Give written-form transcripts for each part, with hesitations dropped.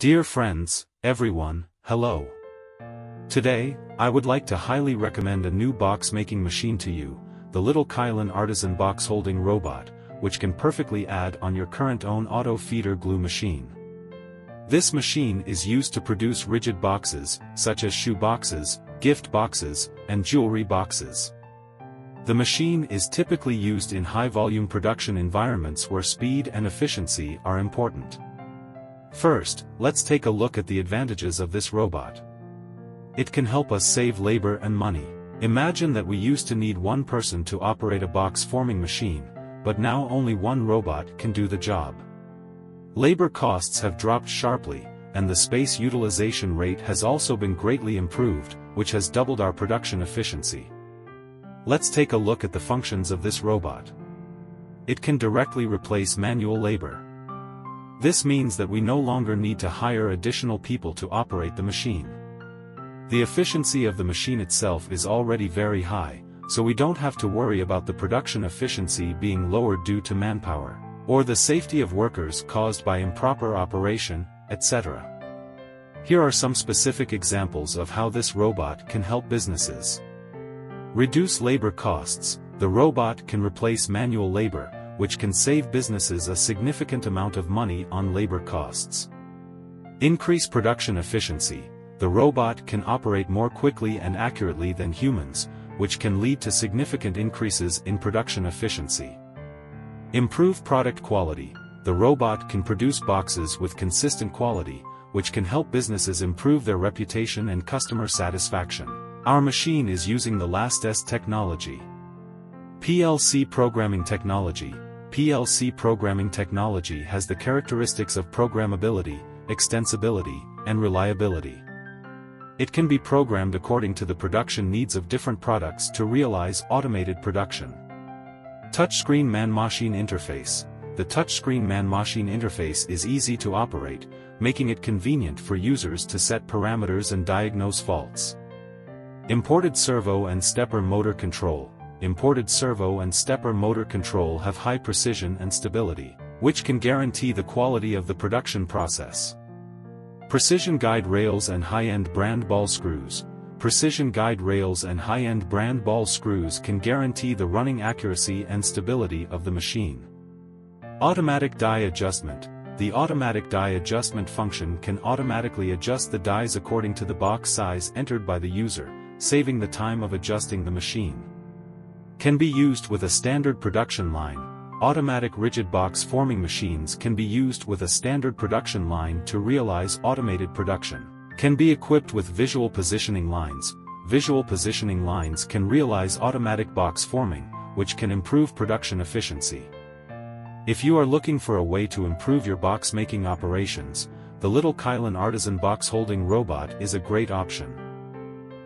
Dear friends, everyone, hello. Today, I would like to highly recommend a new box making machine to you, the Little Kylin Artisan Box Holding Robot, which can perfectly add on your current own auto feeder glue machine. This machine is used to produce rigid boxes, such as shoe boxes, gift boxes, and jewelry boxes. The machine is typically used in high-volume production environments where speed and efficiency are important. First, let's take a look at the advantages of this robot. It can help us save labor and money. Imagine that we used to need one person to operate a box-forming machine, but now only one robot can do the job. Labor costs have dropped sharply, and the space utilization rate has also been greatly improved, which has doubled our production efficiency. Let's take a look at the functions of this robot. It can directly replace manual labor. This means that we no longer need to hire additional people to operate the machine. The efficiency of the machine itself is already very high, so we don't have to worry about the production efficiency being lowered due to manpower, or the safety of workers caused by improper operation, etc. Here are some specific examples of how this robot can help businesses. Reduce labor costs. The robot can replace manual labor, which can save businesses a significant amount of money on labor costs. Increase production efficiency. The robot can operate more quickly and accurately than humans, which can lead to significant increases in production efficiency. Improve product quality. The robot can produce boxes with consistent quality, which can help businesses improve their reputation and customer satisfaction. Our machine is using the latest technology. PLC programming technology. PLC programming technology has the characteristics of programmability, extensibility, and reliability. It can be programmed according to the production needs of different products to realize automated production. Touchscreen man-machine interface. The touchscreen man-machine interface is easy to operate, making it convenient for users to set parameters and diagnose faults. Imported servo and stepper motor control. Imported servo and stepper motor control have high precision and stability, which can guarantee the quality of the production process. Precision guide rails and high-end brand ball screws. Precision guide rails and high-end brand ball screws can guarantee the running accuracy and stability of the machine. Automatic die adjustment. The automatic die adjustment function can automatically adjust the dies according to the box size entered by the user, saving the time of adjusting the machine. Can be used with a standard production line. Automatic rigid box forming machines can be used with a standard production line to realize automated production. Can be equipped with visual positioning lines. Visual positioning lines can realize automatic box forming, which can improve production efficiency. If you are looking for a way to improve your box making operations, the Little Kylin Artisan Box Holding Robot is a great option.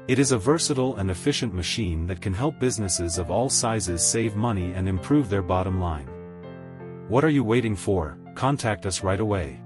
It is a versatile and efficient machine that can help businesses of all sizes save money and improve their bottom line. What are you waiting for? Contact us right away.